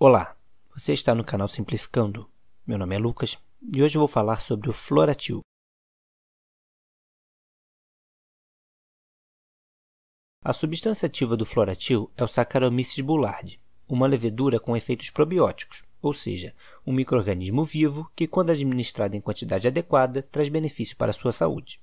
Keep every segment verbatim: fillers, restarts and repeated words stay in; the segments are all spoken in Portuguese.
Olá, você está no canal Simplificando. Meu nome é Lucas e hoje vou falar sobre o Floratil. A substância ativa do Floratil é o Saccharomyces boulardii, uma levedura com efeitos probióticos, ou seja, um micro-organismo vivo que, quando administrado em quantidade adequada, traz benefício para a sua saúde.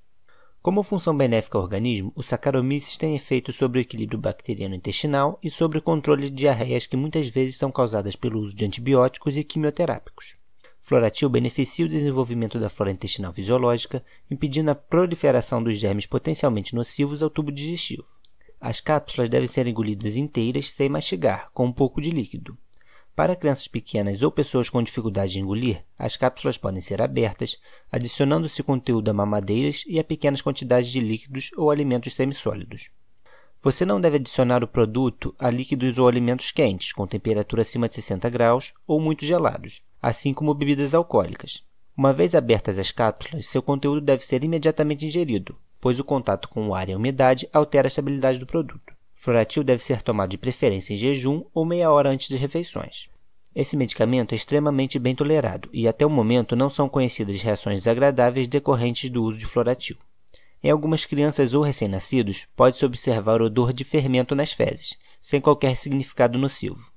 Como função benéfica ao organismo, o Saccharomyces tem efeito sobre o equilíbrio bacteriano intestinal e sobre o controle de diarreias que muitas vezes são causadas pelo uso de antibióticos e quimioterápicos. Floratil beneficia o desenvolvimento da flora intestinal fisiológica, impedindo a proliferação dos germes potencialmente nocivos ao tubo digestivo. As cápsulas devem ser engolidas inteiras sem mastigar, com um pouco de líquido. Para crianças pequenas ou pessoas com dificuldade de engolir, as cápsulas podem ser abertas, adicionando-se conteúdo a mamadeiras e a pequenas quantidades de líquidos ou alimentos semissólidos. Você não deve adicionar o produto a líquidos ou alimentos quentes, com temperatura acima de sessenta graus ou muito gelados, assim como bebidas alcoólicas. Uma vez abertas as cápsulas, seu conteúdo deve ser imediatamente ingerido, pois o contato com o ar e a umidade altera a estabilidade do produto. Floratil deve ser tomado de preferência em jejum ou meia hora antes das refeições. Esse medicamento é extremamente bem tolerado e até o momento não são conhecidas reações desagradáveis decorrentes do uso de Floratil. Em algumas crianças ou recém-nascidos, pode-se observar o odor de fermento nas fezes, sem qualquer significado nocivo.